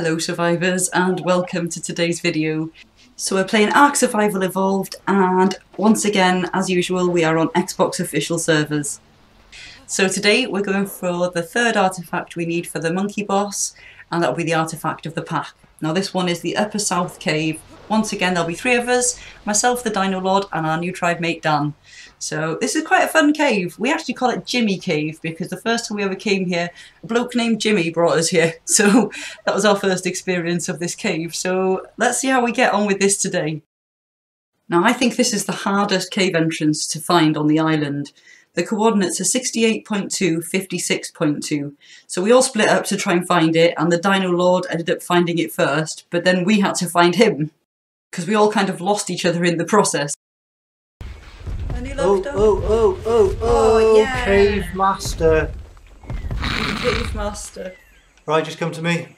Hello survivors and welcome to today's video. So we're playing Ark Survival Evolved and once again as usual we are on XBOX official servers. So today we're going for the third artifact we need for the monkey boss and that'll be the Artifact of the Pack. Now this one is the Upper South Cave. Once again there'll be three of us, myself, the Dino Lord and our new tribe mate Dan. So this is quite a fun cave. We actually call it Jimmy Cave because the first time we ever came here, a bloke named Jimmy brought us here. So that was our first experience of this cave. So let's see how we get on with this today. Now I think this is the hardest cave entrance to find on the island. The coordinates are 68.2, 56.2. So we all split up to try and find it and the Dino Lord ended up finding it first, but then we had to find him because we all kind of lost each other in the process. Oh, yeah. Cave master. Cave master. Right, just come to me.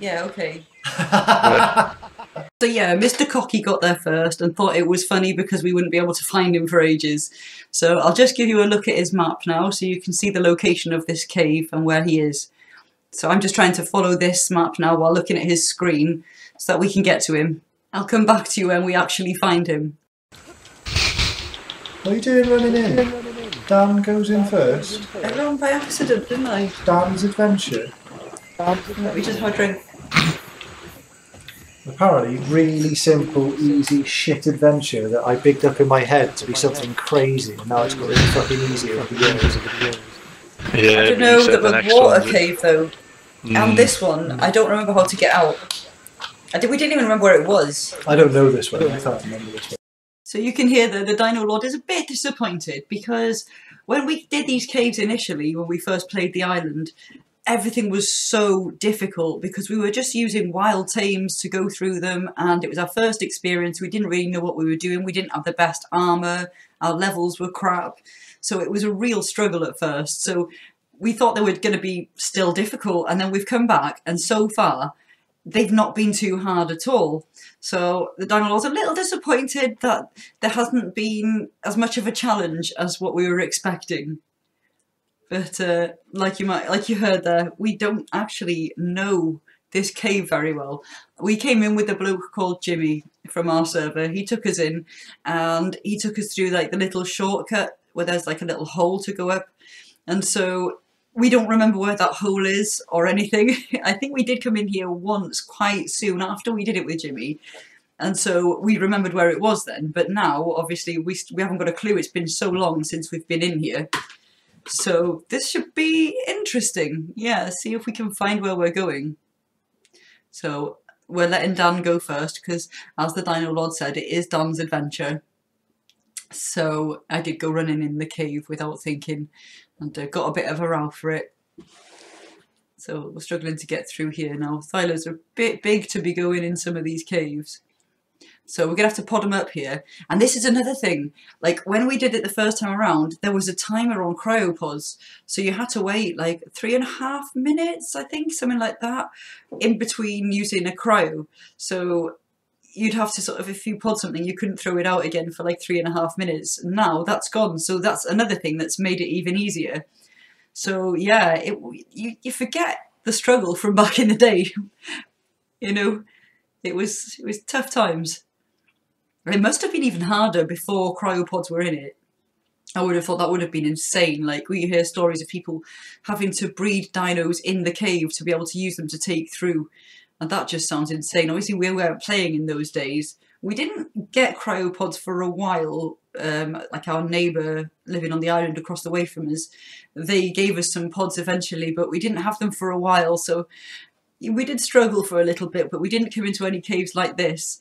Yeah, okay. So yeah, Mr. Cocky got there first and thought it was funny because we wouldn't be able to find him for ages. So I'll just give you a look at his map now so you can see the location of this cave and where he is. So I'm just trying to follow this map now while looking at his screen so that we can get to him. I'll come back to you when we actually find him. What are you doing running in? Dan goes in first. I ran by accident, didn't I? Dan's adventure. Let me just have a drink. Apparently, really simple, easy shit adventure that I bigged up in my head to be something crazy, and now it's got really fucking easy over the years. Yeah, I don't know, there was a water cave though, and this one, I don't remember how to get out. We didn't even remember where it was. I don't know this one, I can't remember this one. So you can hear that the Dino Lord is a bit disappointed because when we did these caves initially, when we first played the island, everything was so difficult because we were just using wild tames to go through them and it was our first experience. We didn't really know what we were doing. We didn't have the best armour. Our levels were crap. So it was a real struggle at first. So we thought they were going to be still difficult and then we've come back and so far they've not been too hard at all. So the Dino Lord's a little disappointed that there hasn't been as much of a challenge as what we were expecting. But like you heard there, we don't actually know this cave very well. We came in with a bloke called Jimmy from our server. He took us in and he took us through like the little shortcut where there's like a little hole to go up. And so we don't remember where that hole is or anything. I think we did come in here once quite soon after we did it with Jimmy. And so we remembered where it was then. But now, obviously, we haven't got a clue. It's been so long since we've been in here. So this should be interesting. Yeah, see if we can find where we're going. So we're letting Dan go first because, as the Dino Lord said, it is Dan's adventure. So I did go running in the cave without thinking and got a bit of a row for it. So we're struggling to get through here now. Thyla's are a bit big to be going in some of these caves. So we're going to have to pod them up here. And this is another thing. Like when we did it the first time around, there was a timer on cryopods. So you had to wait like 3.5 minutes, I think, something like that, in between using a cryo. So you'd have to sort of, if you pod something, you couldn't throw it out again for like 3.5 minutes. Now that's gone. So that's another thing that's made it even easier. So yeah, you forget the struggle from back in the day. You know, it was tough times. It must have been even harder before cryopods were in it. I would have thought that would have been insane. Like we hear stories of people having to breed dinos in the cave to be able to use them to take through. And that just sounds insane. Obviously, we weren't playing in those days. We didn't get cryopods for a while. Like our neighbour living on the island across the way from us, they gave us some pods eventually, but we didn't have them for a while. So we did struggle for a little bit, but we didn't come into any caves like this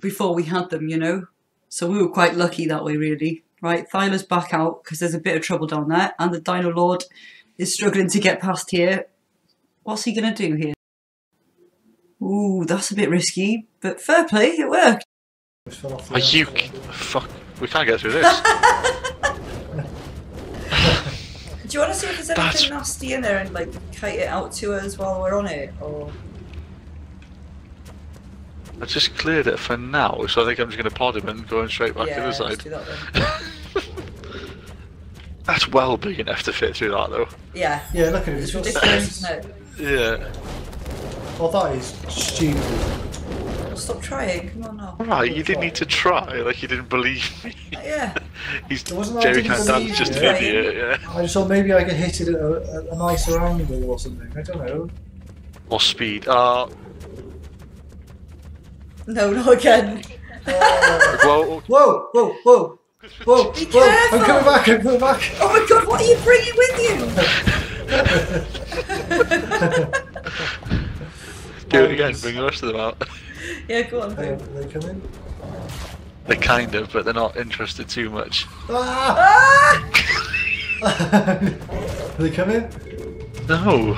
before we had them, you know. So we were quite lucky that way, really. Right, Thyla's back out because there's a bit of trouble down there, and the Dino Lord is struggling to get past here. What's he going to do here? Ooh, that's a bit risky, but fair play, it worked. Are you... Fuck, we can't get through this. Do you want to see if there's anything nasty in there and like kite it out to us while we're on it, or...? I just cleared it for now, so I think I'm just going to pod him and go straight back to the side. Let's do that, then. That's well big enough to fit through that though. Yeah. Yeah, look at it. It's ridiculous, isn't it? Yeah. Oh, that is stupid. Stop trying, come on now. Right, you didn't need to try, like you didn't believe me. Yeah. Jerry can't dance, just an idiot, yeah. I just thought maybe I could hit it at a nicer angle or something, I don't know. Or speed. No, not again. Whoa, whoa, whoa, whoa. Whoa, be careful! Whoa. I'm coming back, I'm coming back! Oh my god, what are you bringing with you? Do it again, bring the rest of them out. Yeah, go on. They come in? They kind of, but they're not interested too much. Ah! Ah! They come in? No.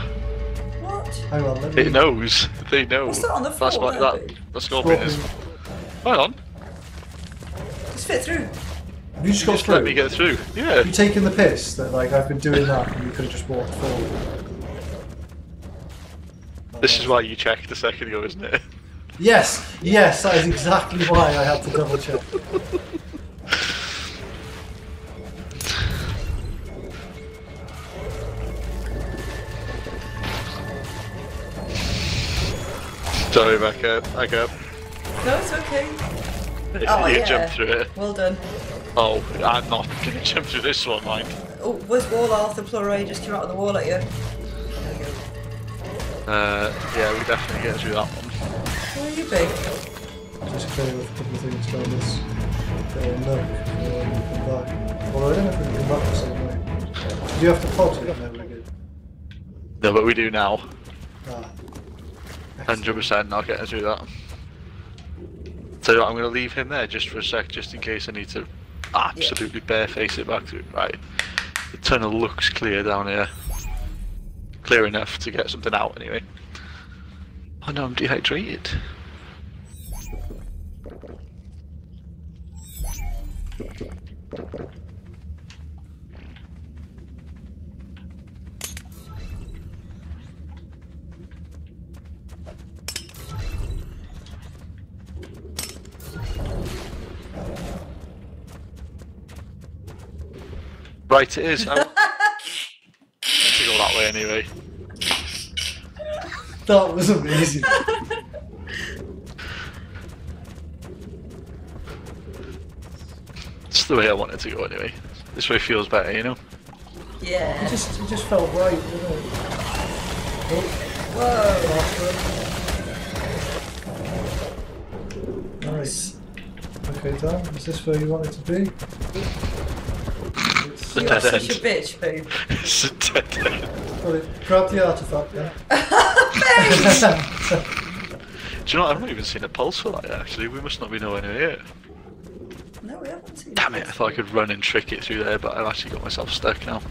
What? Hang on, let me... It knows. They know. What's that on the floor? That's what that scorpion is. Hang on. Just fit through. Have you just got through? Let me get through. Yeah. Have you taken the piss that like I've been doing that and you could have just walked forward? This is why you checked a second ago, isn't it? Yes, yes, that is exactly why I had to double check. Sorry, back up, back up. No, it's okay. Oh, you jumped through it. Well done. Oh, I'm not going to jump through this one, mind. Oh, where's wall Arthur Plurray just came out of the wall at you? Yeah, we definitely get through that one. Where are you big? Just clear off a couple of things down this. No, come back. Well, I don't know if we can come back the same way. Do you have to pod it? No, we do. No, but we do now. Ah. 100% not getting through that. So I'm going to leave him there just for a sec, just in case I need to absolutely bareface it back through. Right, the tunnel looks clear down here. Clear enough to get something out anyway. Oh no, I'm dehydrated. Right, it is. That way anyway. That was amazing. It's the way I wanted to go anyway. This way feels better, you know? Yeah. It just felt right, didn't it? Whoa! Nice. Okay, Dan, is this where you want it to be? You are such a bitch, babe. It's a dead end. Well, grab the artifact, then. Do you know what? I've not even seen a pulse for that, actually. We must not be nowhere near it. No, we haven't seen it. Damn it, I thought I could run and trick it through there, but I've actually got myself stuck now.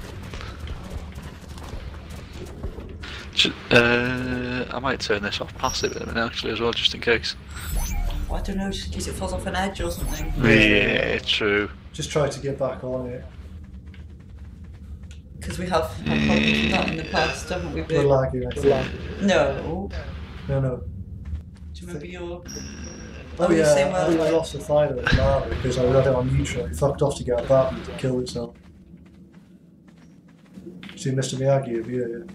I might turn this off passive in a minute, actually, as well, just in case. Well, I don't know, just in case it falls off an edge or something. Yeah, true. Just try to get back on it. Because we have had problems with that in the past, haven't we? We're lagging, I think. No. No, no. Do you remember your... Oh yeah, I lost a fighter at Marvel because I read it on neutral. It fucked off to get a bat and it killed itself. See Mr. Miyagi over here,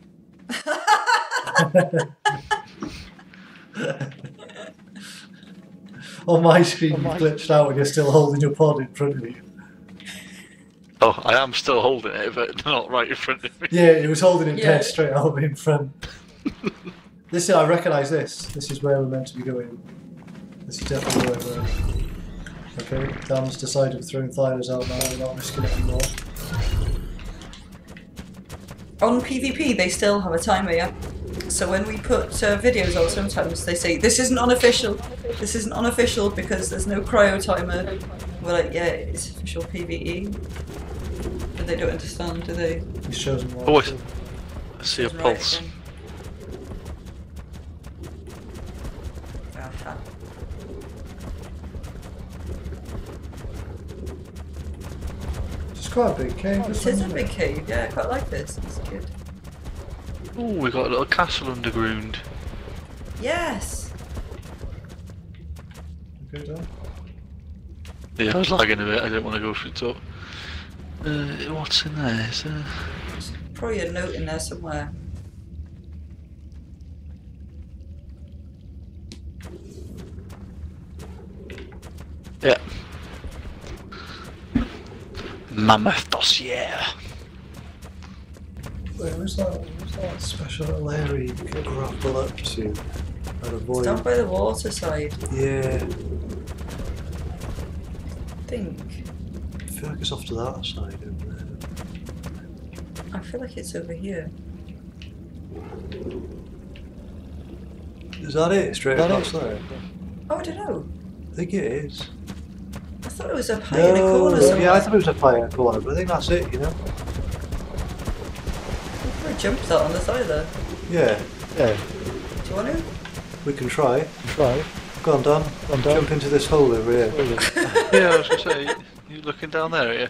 yeah? On my screen you glitched out and you're still holding your pod in front of you. Oh, I am still holding it, but not right in front of me. Yeah, he was holding it dead straight out in front. This I recognise this. This is where we're meant to be going. This is definitely where we're going. Okay, Dan's decided to throw Thylos out now, we're not risking it anymore. On PvP, they still have a timer, yeah? So when we put videos on, sometimes they say, this isn't unofficial. This isn't unofficial because there's no cryo timer. We're like, yeah, it's official PvE. They don't understand, do they? Oh, I see a pulse. It's quite a big cave. Oh, it is a big cave, yeah, I quite like this. It's good. Oh, we got a little castle underground. Yes! You go down? Yeah, I was lagging a bit, I didn't want to go through the top. What's in there? There's probably a note in there somewhere. Yeah. Mammoth dossier. Where's that special area you can grapple up to and avoid? Down by the water side. Yeah. I think. I feel like it's off to that side, isn't it? I feel like it's over here. Is that it? Straight across there? Oh, I don't know. I think it is. I thought it was up high in a corner somewhere. Yeah, I thought it was up high in a corner, but I think that's it, you know? We probably jumped that on the side there. Yeah, yeah. Do you want to? We can try. Go on, Dan. Jump into this hole over here. Yeah, I was going to say, you're looking down there, are you?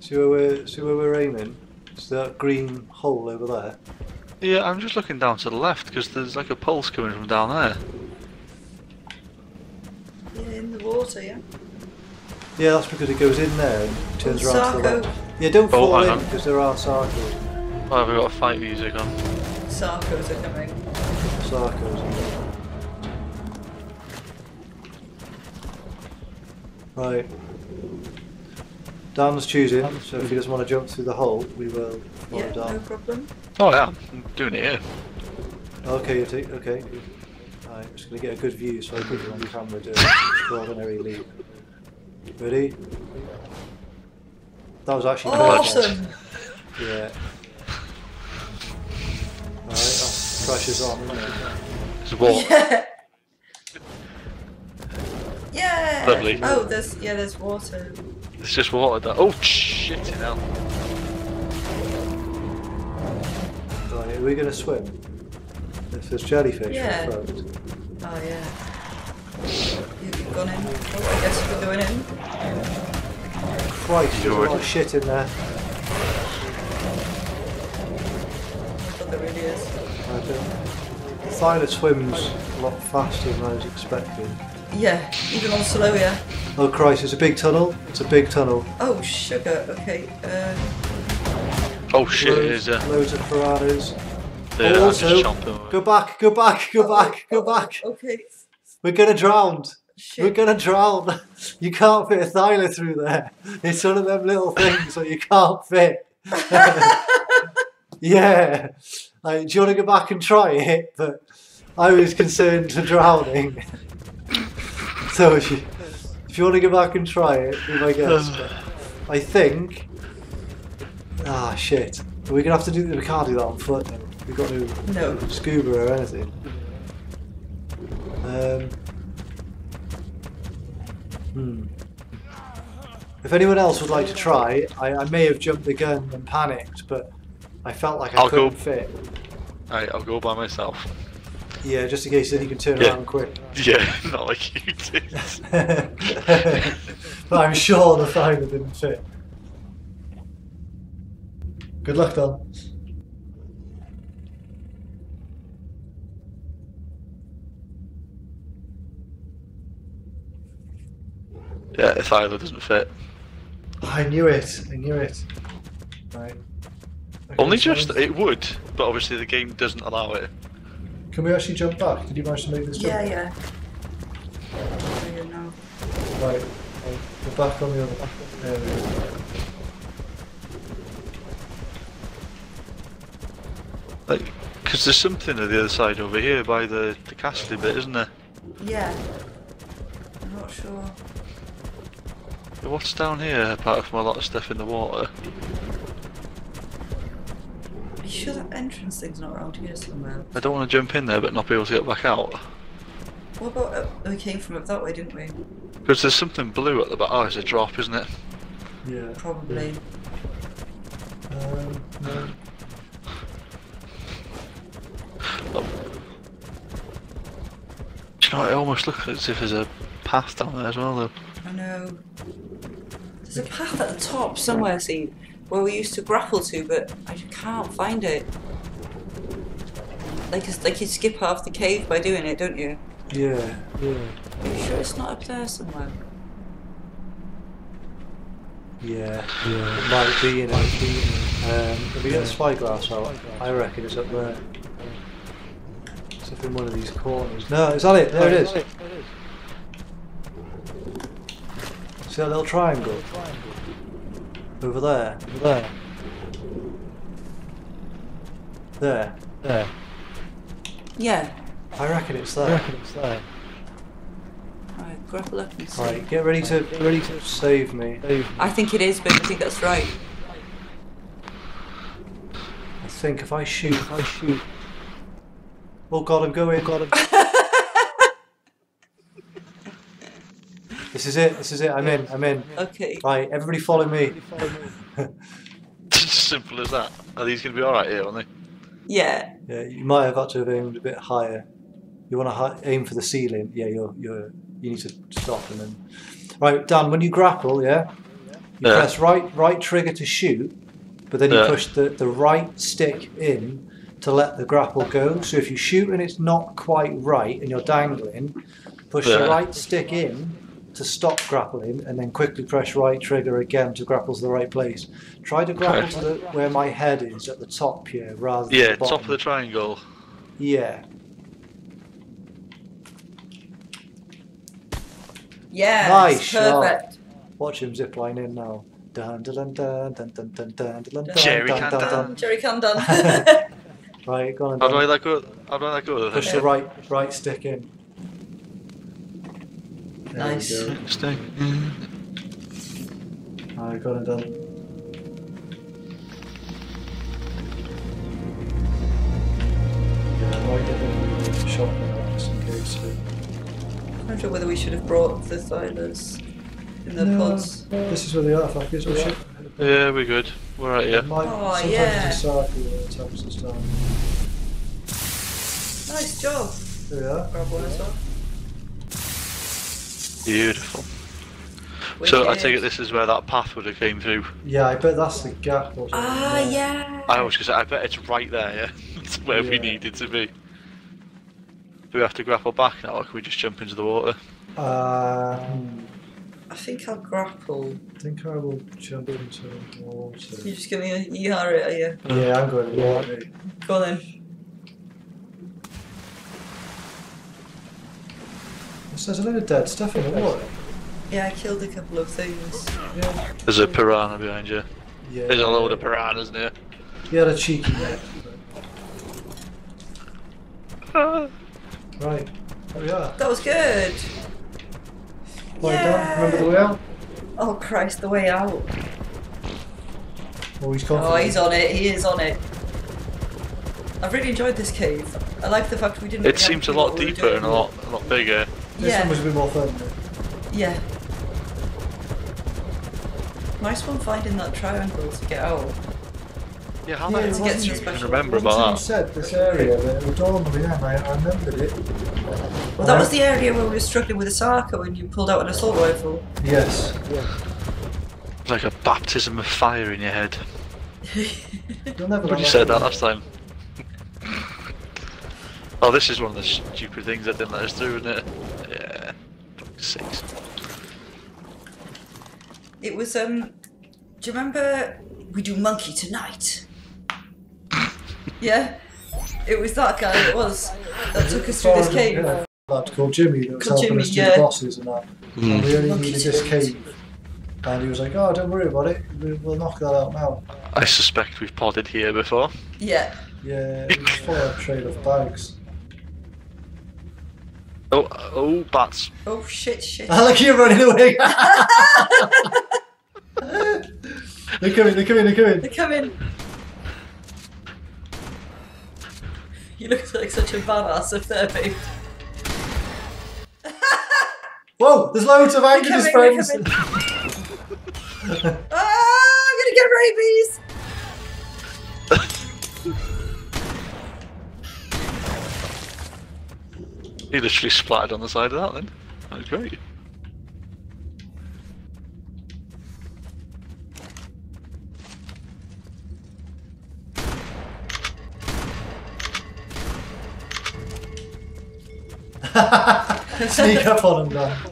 See where we're aiming? It's that green hole over there. Yeah, I'm just looking down to the left because there's like a pulse coming from down there. Yeah, in the water, yeah? Yeah, that's because it goes in there and turns around to the left. Yeah, don't fall in because there are sarcos. Oh, have we got fight music on? Sarcos are coming. Sarcos are coming. Right. Dan's choosing, so if he doesn't want to jump through the hole, we will follow Dan. No problem. Oh yeah, I'm doing it here. Okay, okay. Right, I'm just going to get a good view so I put it on camera doing an extraordinary leap. Ready? That was actually awesome! Yeah. Alright, that pressure's on, isn't it? It's a wall. Yeah! Yeah! Lovely. Oh, there's water. It's just water that. Oh, shit, hell. Right, are we going to swim? If there's jellyfish, yeah. Oh, yeah. You've gone in. Oh, I guess you're going in. Christ, there's a lot of shit in there. I thought there really is. I don't. Thyla swims a lot faster than I was expecting. Yeah, even on slow, yeah. Oh Christ, it's a big tunnel. It's a big tunnel. Oh sugar, okay. Oh shit, loads, it is. Loads of piranhas. Yeah, oh, also, go back. Okay. We're gonna drown. Shit. We're gonna drown. You can't fit a Thyla through there. It's one of them little things that you can't fit. Yeah. Like, do you want to go back and try it? But I was concerned for drowning. So if you want to go back and try it, be my guest. I think. Ah shit! We're gonna have to do. We can't do that on foot. Then. We've got to scuba or anything. If anyone else would like to try, I may have jumped the gun and panicked, but I felt like I couldn't fit. Alright, I'll go by myself. Yeah, just in case then you can turn around quick. Yeah, not like you did. But I'm sure the Thyla didn't fit. Good luck, Don. Yeah, the Thyla doesn't fit. I knew it, Right. Only just, it would, but obviously the game doesn't allow it. Can we actually jump back? Did you manage to make this jump? Yeah, yeah. No. Right, we're back on the other area. Like, because there's something on the other side over here by the castle bit, isn't there? Yeah. I'm not sure. What's down here apart from a lot of stuff in the water? Are you sure that entrance thing's not around here somewhere? I don't want to jump in there but not be able to get back out. What about up? We came from up that way, didn't we? Because there's something blue at the back. Oh, it's a drop, isn't it? Yeah. Probably. No. Do you know what? It almost looks as if there's a path down there as well, though. I know. There's a path at the top somewhere, see? Where we used to grapple to, but I can't find it. Like you skip half the cave by doing it, don't you? Yeah, yeah. Are you sure it's not up there somewhere? Yeah, yeah. It might be, you know. If we get the spyglass out, I reckon it's up there. It's up in one of these corners. No, is that it? There it is. See that little triangle? Over there. There. There. There. Yeah. I reckon it's there. Alright, grapple up and see. Alright, get ready to save me. I think it is, but I think that's right. I think if I shoot, Oh god, I'm going. This is it, I'm in, Okay. Right, everybody follow me. Simple as that. Are these going to be alright here, aren't they? Yeah. Yeah, you might have had to have aimed a bit higher. You want to aim for the ceiling. Yeah, you need to stop and then... Right, Dan, when you grapple, yeah? You press right trigger to shoot, but then you push the right stick in to let the grapple go. So if you shoot and it's not quite right and you're dangling, push the right stick in to stop grappling and then quickly press right trigger again to grapple to the right place. Try to grapple to the, where my head is, at the top here, rather than the bottom. Top of the triangle. Yeah. Yeah, nice perfect. Watch him zipline in now. Jerry can dun. Right, go on. How do I let go? Push the right stick in. There nice. Stick. Alright, got it done. Yeah, I might get a shot now, just in case. I wonder whether we should have brought the silos in the pods. This is where the artifact is, we should. Yeah, we're good. We're right here. Oh, yeah. Nice job. There we are. Grab one as well. Beautiful. Wicked. So I take it this is where that path would have came through. Yeah, I bet that's the gap or something. Ah, yeah. I was going to say, I bet it's right there, yeah. It's where we needed to be. Do we have to grapple back now, or can we just jump into the water? I think I'll grapple. I think I will jump into the water. You're just going to ER it, are you? Yeah, I'm going to water it. Go on then. There's a load of dead stuff in the water. Yeah, I killed a couple of things. Yeah. There's a piranha behind you. Yeah. There's a load of piranhas near. Yeah, they're cheeky. Right, there we are. That was good. Down. Remember the way out? Oh Christ, the way out. Oh, he's confident. Oh, he's on it. He is on it. I've really enjoyed this cave. I like the fact we didn't. It seems a lot deeper and a lot bigger. This one was a bit more fun. Yeah. Nice one finding that triangle to get out. Yeah, how nice to get to special. Remember about that. Said this area that was all over there. I remembered it. Well, that was the area where we were struggling with a Sarko and you pulled out an assault rifle. Yes. Yeah. Like a baptism of fire in your head. You said that last time. Oh, this is one of the stupid things that didn't let us through, isn't it? Yeah, fuck's sakes. It was, do you remember we do monkey tonight? Yeah? It was that guy, it was, that took us through this cave. Yeah, that's called Jimmy, that was helping us do bosses and that. And we only needed this cave. And he was like, oh, don't worry about it, we'll knock that out now. I suspect we've podded here before. Yeah. Yeah, it was for a trail of bags. Oh, bats. Oh, shit. I like you running away. They're coming. You look like such a badass up there, babe. Whoa, there's loads of angels, friends. Oh, I'm gonna get rabies. He literally splattered on the side of that then. That was great. Sneak up on him now.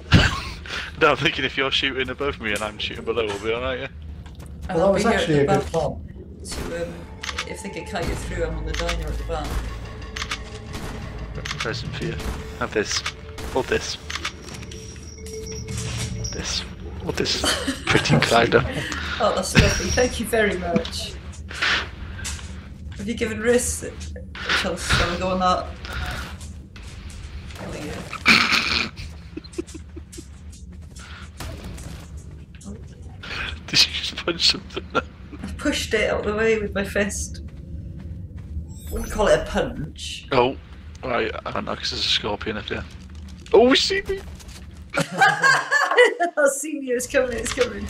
No, I'm thinking if you're shooting above me and I'm shooting below, we'll be alright, yeah? And well, that was actually a good plan. So, if they could cut you through, I'm on the diner at the back. Present for you. Have this. Hold this. This. What is pretty Kleider? Oh, that's lovely. Thank you very much. Have you given risks? Shall we go on that? There we go. Did you just punch something? I pushed it out of the way with my fist. Wouldn't call it a punch. Oh, right. I don't know, because there's a scorpion up there. Oh, we see me! I'll see you. It's coming. It's coming.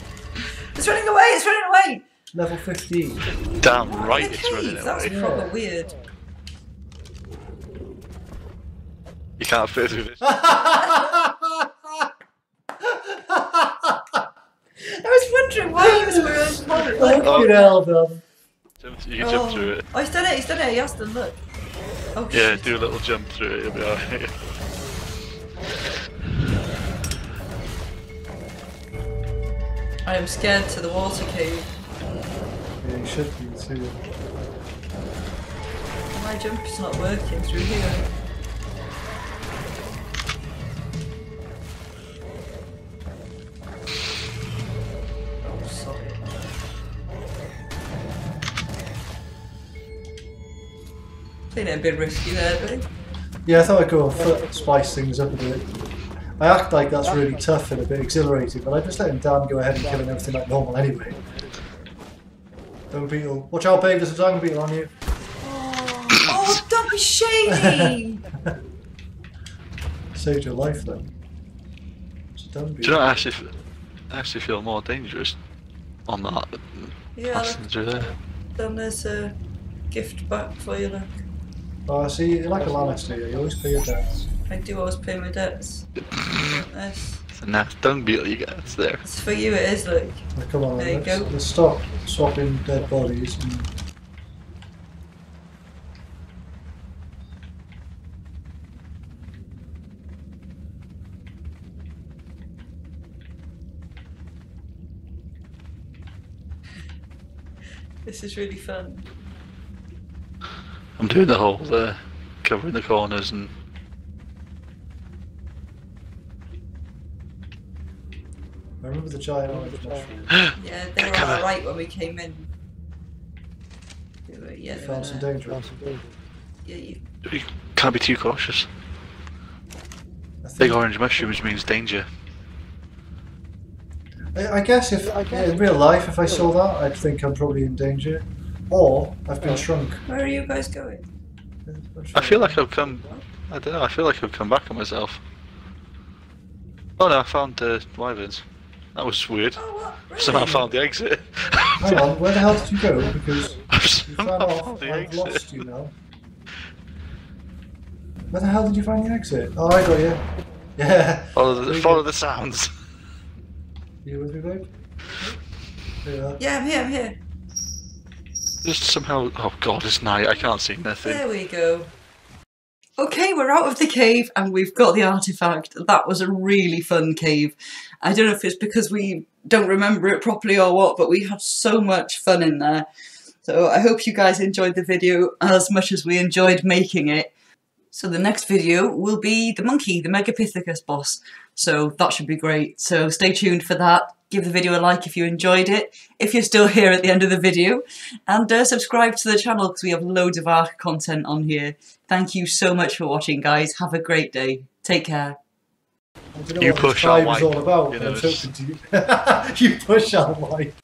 It's running away. It's running away. Level 15. Damn right, it's running away. That's proper weird. You can't fit through this. I was wondering why he was wearing modern. Like, oh, you can jump through it. Oh, he's done it. He's done it. He has done. Look. Oh, yeah, shit. Do a little jump through it. You'll be alright. I am scared to the water cave. Yeah, you should be too. My jump is not working through here. Oh, sorry. I think they're a bit risky there, buddy. Yeah, I thought I'd go and spice things up a bit. I act like that's really tough and a bit exhilarating, but I just let him down, go ahead and kill him everything like normal anyway. Dung beetle. Watch out, babe, there's a dung beetle on you. Oh, oh, don't be shady! Saved your life then. It's a dung beetle. Do you know what, I actually feel more dangerous on that passenger there? Then there's a gift back for you, look. Oh, see, you're like a Lannister, you always pay your debts. I do always pay my debts. It's a nice dung beetle you got there. It's for you, it is, look. Oh, come on, there you go. Let's stop swapping dead bodies. And... This is really fun. I'm doing the whole there, covering the corners and... I remember the giant orange mushroom. Yeah, they were on the right when we came in. They were, yeah, they found some danger. Yeah, you can't be too cautious. Big orange mushrooms means danger. I guess in real life, if I saw that, I'd think I'm probably in danger. Or I've been shrunk. Where are you guys going? I feel like I've come. I don't know. I feel like I've come back on myself. Oh no! I found wyverns. That was weird. Oh, what? Really? Somehow I found the exit. Hang on, where the hell did you go? Because you ran off, I've lost you now. Where the hell did you find the exit? Oh, I got you. Yeah. Follow the sounds. Are you with me, babe? Yeah. Yeah, I'm here, I'm here. Just somehow... Oh god, it's night, I can't see nothing. There we go. Okay, we're out of the cave and we've got the artifact. That was a really fun cave. I don't know if it's because we don't remember it properly or what, but we had so much fun in there. So I hope you guys enjoyed the video as much as we enjoyed making it. So the next video will be the monkey, the Megapithecus boss. So that should be great. So stay tuned for that. Give the video a like if you enjoyed it, if you're still here at the end of the video, and subscribe to the channel because we have loads of Ark content on here. Thank you so much for watching, guys. Have a great day. Take care. You push our white. You push our white.